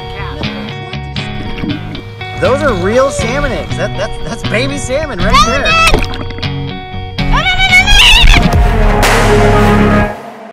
fourth cast. Those are real salmon eggs. That's baby salmon right there.